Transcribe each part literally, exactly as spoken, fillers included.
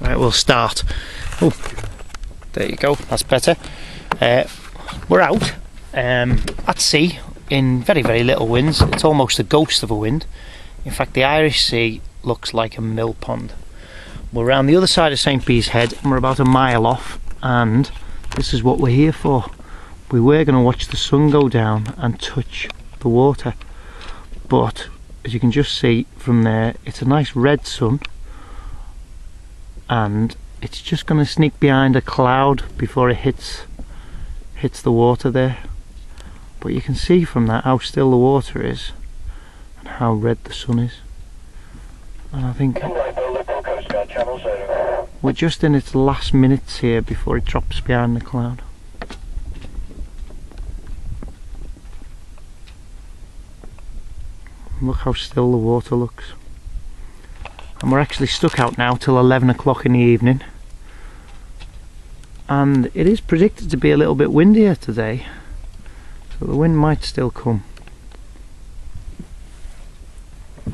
Right, we'll start. Oh, there you go, that's better. Uh, we're out um, at sea in very, very little winds. It's almost a ghost of a wind. In fact, the Irish Sea looks like a mill pond. We're around the other side of St Bees Head and we're about a mile off, and this is what we're here for. We were going to watch the sun go down and touch the water, but as you can just see from there, it's a nice red sun and it's just going to sneak behind a cloud before it hits hits the water there. But you can see from that how still the water is and how red the sun is. And I think we're just in its last minutes here before it drops behind the cloud. Look how still the water looks. And we're actually stuck out now till eleven o'clock in the evening, and it is predicted to be a little bit windier today, so the wind might still come.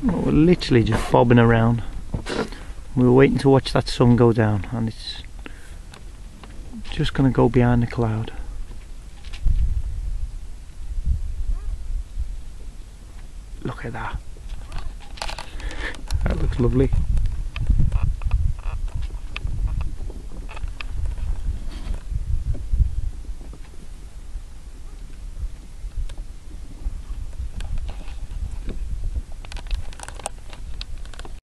Well, we're literally just bobbing around. We were waiting to watch that sun go down, and it's just going to go behind the cloud. Look at that. That looks lovely.